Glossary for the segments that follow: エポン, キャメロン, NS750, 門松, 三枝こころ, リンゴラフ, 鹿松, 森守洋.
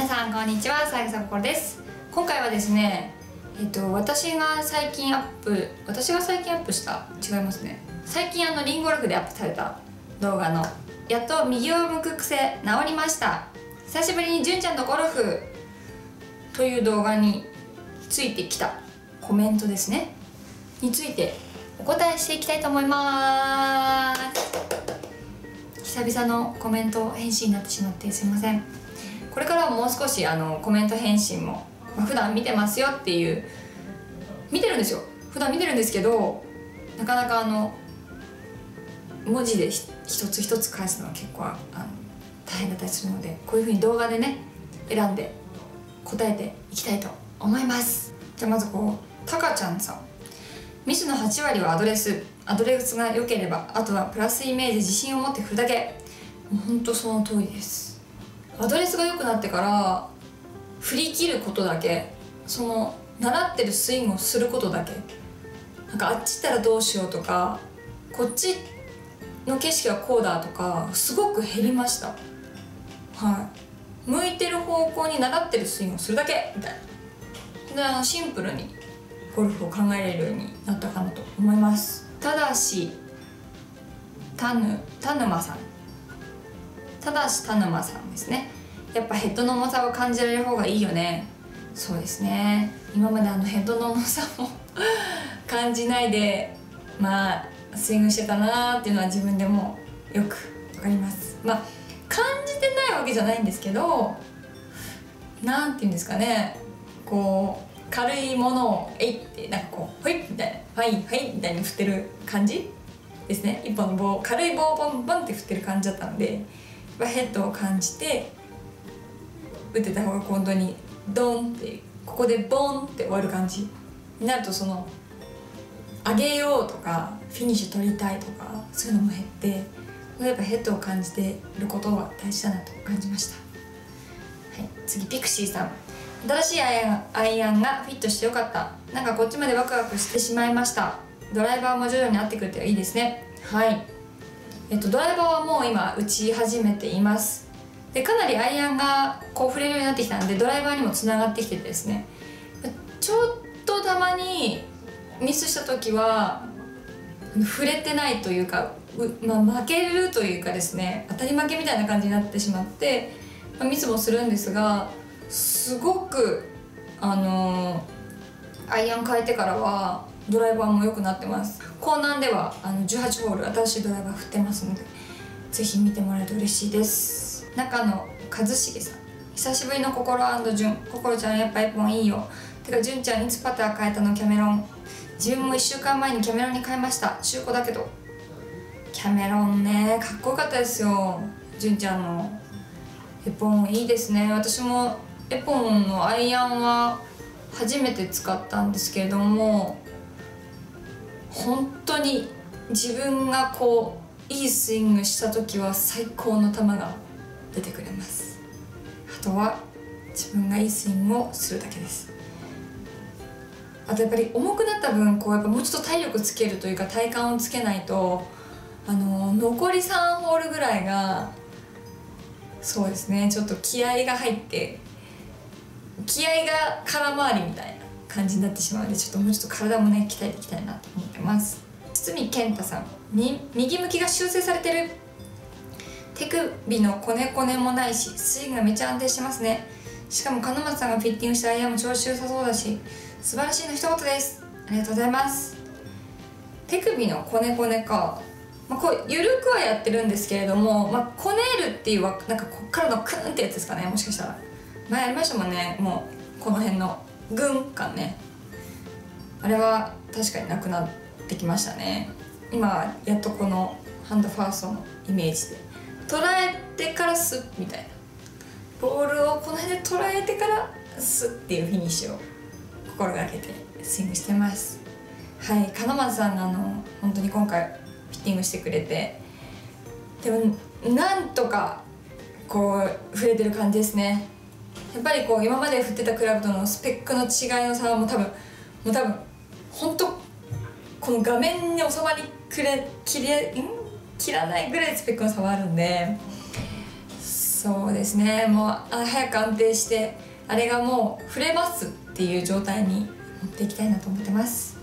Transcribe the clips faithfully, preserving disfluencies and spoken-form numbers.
皆さんこんにちは、三枝心です。今回はですね、えっと私が最近アップ私が最近アップした違いますね最近あのリンゴラフでアップされた動画の「やっと右を向く癖治りました、久しぶりに純ちゃんとゴルフ」という動画についてきたコメントですねについてお答えしていきたいと思います。久々のコメント返信になってしまってすいません。これからはもう少しあのコメント返信も、まあ、普段見てますよっていう見てるんですよ普段見てるんですけど、なかなかあの文字で一つ一つ返すのは結構あの大変だったりするので、こういうふうに動画でね選んで答えていきたいと思います。じゃあまずこうたかちゃんさん、ミスのはち割はアドレスアドレスが良ければあとはプラスイメージ自信を持って振るだけ。ほんとその通りです。アドレスが良くなってから振り切ることだけ、その習ってるスイングをすることだけ、なんかあっち行ったらどうしようとかこっちの景色はこうだとかすごく減りました。はい、向いてる方向に習ってるスイングをするだけみたいな、でシンプルにゴルフを考えられるようになったかなと思います。ただしたぬたぬまさんただし田沼さんですね。やっぱヘッドの重さを感じられる方がいいよね。そうですね、今まであのヘッドの重さも感じないでまあスイングしてたなーっていうのは自分でもよく分かります。まあ感じてないわけじゃないんですけど、なんていうんですかね、こう軽いものをえいってなんかこう「ほい」みたいな「はいはい」みたいに振ってる感じですね。一本の棒、軽い棒をボンボンって振ってる感じだったので、ヘッドを感じて打ってた方が本当にドンってここでボンって終わる感じになると、その上げようとかフィニッシュ取りたいとかそういうのも減って、やっぱヘッドを感じていることは大事だなと感じました。はい、次ピクシーさん、新しいアイアン、アイアンがフィットしてよかった、なんかこっちまでワクワクしてしまいました、ドライバーも徐々に合ってくれていいですね。はい、えっと、ドライバーはもう今打ち始めています。でかなりアイアンがこう触れるようになってきたんでドライバーにもつながってきててですね、ちょっとたまにミスした時は触れてないというかう、まあ、負けるというかですね、当たり負けみたいな感じになってしまって、まあ、ミスもするんですが、すごくあのー、アイアン変えてからはドライバーも良くなってます。コーナーではあのじゅうはちホール新しいドライバー振ってますのでぜひ見てもらえると嬉しいです。中野和茂さん、久しぶりの心&純、心ちゃんやっぱ一本いいよ、てか純ちゃんいつパター変えたの、キャメロン、自分もいっしゅうかんまえにキャメロンに変えました、中古だけど。キャメロンねかっこよかったですよ。純ちゃんのエポンいいですね。私もエポンのアイアンは初めて使ったんですけれども、本当に自分がこういいスイングした時は最高の球が出てくれます。あとは自分がいいスイングをするだけです。あとやっぱり重くなった分こうやっぱもうちょっと体力つけるというか体幹をつけないと、あの残りさんホールぐらいがそうですね、ちょっと気合が入って気合が空回りみたいな感じになってしまうので、ちょっともうちょっと体もね鍛えていきたいなと思ってます。堤健太さんに、右向きが修正されてる、手首のコネコネもないしスイングがめちゃ安定してますね、しかも鹿松さんがフィッティングしたアイアンも調子良さそうだし素晴らしいの一言です、ありがとうございます。手首のコネコネか、まあ、こう緩くはやってるんですけれども、まあ、こねるっていうはなんかこっからのクーンってやつですかね、もしかしたら前ありましたもんね、もうこの辺の軍感ね、あれは確かになくなってきましたね。今やっとこのハンドファーストのイメージで捉えてからスッみたいな、ボールをこの辺で捉えてからスッっていうフィニッシュを心がけてスイングしてます。はい、金松さんがあの本当に今回フィッティングしてくれて、でもなんとかこう触れてる感じですね。やっぱりこう今まで振ってたクラブとのスペックの違いの差はもう多分もう多分本当この画面に収まりくれきれん切らないぐらいスペックの差はあるんで、そうですね、もうあ早く安定して、あれがもう触れますっていう状態に持っていきたいなと思ってます。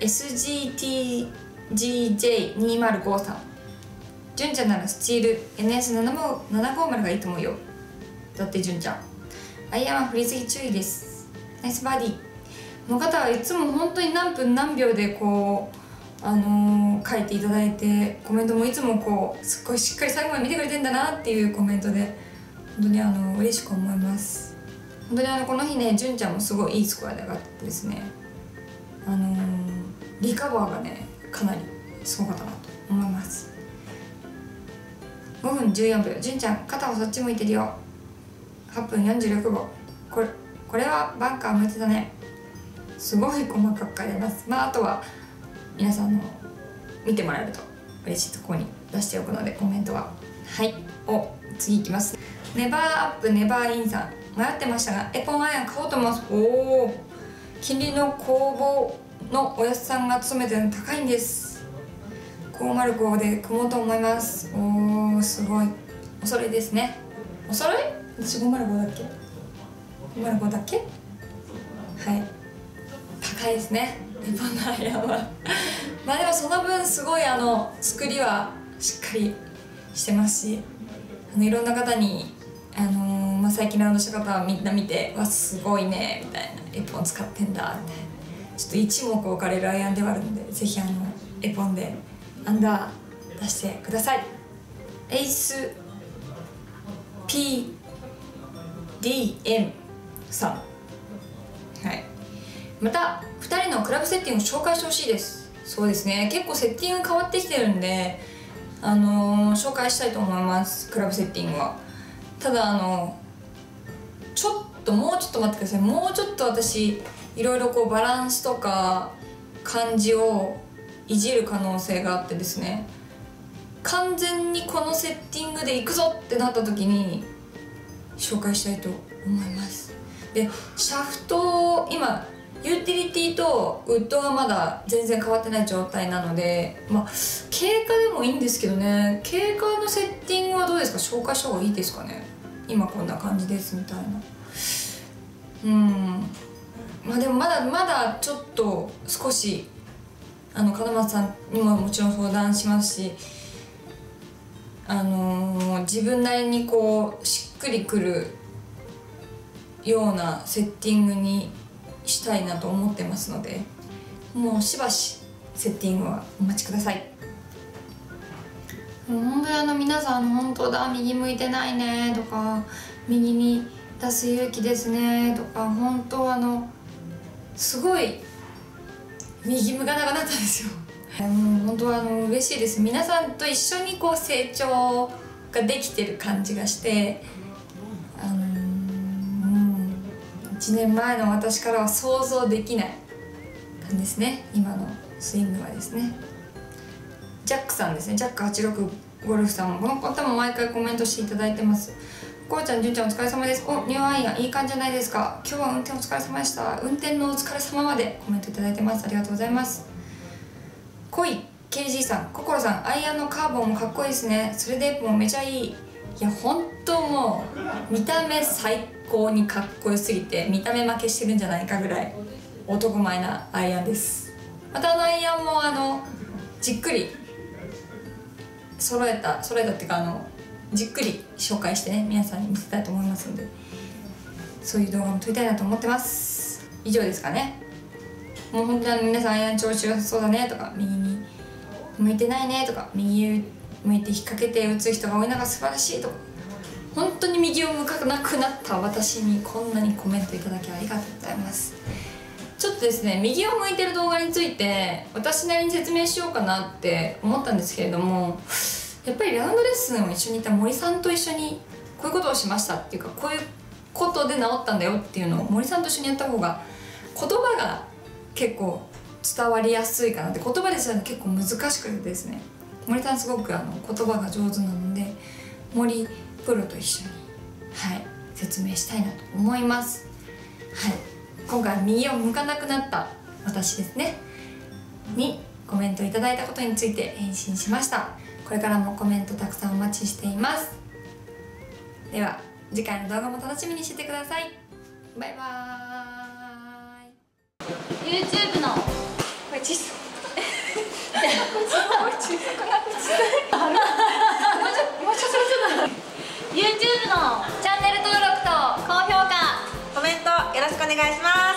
エスジーティージージェイにーまるごーさん、 純ちゃんならスチール エヌエスななひゃくごじゅう がいいと思うよ。だって純ちゃんアイアンは振りすぎ注意です。ナイスバーディー。この方はいつも本当に何分何秒でこう、あのー、書いていただいて、コメントもいつもこうすっごいしっかり最後まで見てくれてんだなっていうコメントで本当にあの嬉しく思います。本当にあのこの日ね、純ちゃんもすごいいいスコアで上がってですね、あのー、リカバーがねかなりすごかったなと思います。ごふんじゅうよんびょう、純ちゃん肩をそっち向いてるよ。はっぷんよんじゅうろくびょう、これこれはバンカー向いてたね。すごい細かく書いてます。まああとは皆さんの見てもらえると嬉しいところに出しておくので、コメントははいを次いきます。ネバーアップネバーインさん、迷ってましたがエポンアイアン買おうと思います。おお、近隣の工房のおやすさんが勤めてるの高いんです。ごひゃくごで組もうと思います。おお、すごいお揃いですね。お揃い、私ごひゃくごだっけ、ごひゃくごだっけ、はい、高いですねエポンのアイアンはまあでもその分すごいあの作りはしっかりしてますし、あのいろんな方に、あのーまあ、最近ラウンドした方はみんな見て「わすごいね」みたいな「エポン使ってんだ」みたいな、ちょっと一目置かれるアイアンではあるので、是非あのエポンでアンダー出してください。エイス ピーディーエム さん、はい、またふたりのクラブセッティングを紹介してほしいです。そうですね、結構セッティング変わってきてるんで、あのー、紹介したいと思います。クラブセッティングはただあのー、ちょっともうちょっと待ってください。もうちょっと私いろいろこうバランスとか感じをいじる可能性があってですね、完全にこのセッティングでいくぞってなった時に紹介したいと思います。でシャフトを今ユーティリティとウッドはまだ全然変わってない状態なので、まあ経過でもいいんですけどね、経過のセッティングはどうですか、紹介した方がいいですかね。今こんな感じですみたいな、うん、まあでもまだまだちょっと少しあの門松さんにももちろん相談しますし、あのー、自分なりにこうしっくりくるようなセッティングにしたいなと思ってますので、もうしばしセッティングはお待ちください。もう本当にあの皆さん「本当だ右向いてないね」とか「右に出す勇気ですね」とか、本当あのすごい右向かなくなったんですよもう本当あの嬉しいです。皆さんと一緒にこう成長ができてる感じがして、いちねんまえの私からは想像できない感じですね、今のスイングはですね。ジャックさんですね、ジャックはちろくゴルフさんもこの方も毎回コメントしていただいてます。こうちゃん、じゅんちゃんお疲れ様です。おニューアイアンいい感じじゃないですか。今日は運転お疲れ様でした。運転のお疲れ様までコメントいただいてます。ありがとうございます。こい ケージー さん、こころさんアイアンのカーボンもかっこいいですね。それでエップもめちゃいい。いや本当もう見た目最高にかっこよすぎて見た目負けしてるんじゃないかぐらい男前なアイアンです。またあのアイアンもあのじっくり揃えた揃えたっていうかあのじっくり紹介してね、皆さんに見せたいと思いますので、そういう動画も撮りたいなと思ってます。以上ですかね。もう本当に皆さんアイアン調子良さそうだねとか、右に向いてないねとか、右向いて引っ掛けて打つ人が多いのが素晴らしいとか、本当に右を向かなくなった私にこんなにコメントいただきありがとうございます。ちょっとですね、右を向いてる動画について私なりに説明しようかなって思ったんですけれども、やっぱりラウンドレッスンを一緒にいた森さんと一緒にこういうことをしましたっていうか、こういうことで治ったんだよっていうのを森さんと一緒にやった方が言葉が結構伝わりやすいかなって、言葉ですよね、結構難しくてですね、森さんすごくあの言葉が上手なので森プロと一緒に、はい、説明したいなと思います。はい、今回右を向かなくなった私ですねにコメントいただいたことについて返信しました。これからもコメントたくさんお待ちしています。では次回の動画も楽しみにしててください。バイバーイ。 YouTube のこれ小さYouTube のチャンネル登録と高評価、コメントよろしくお願いします。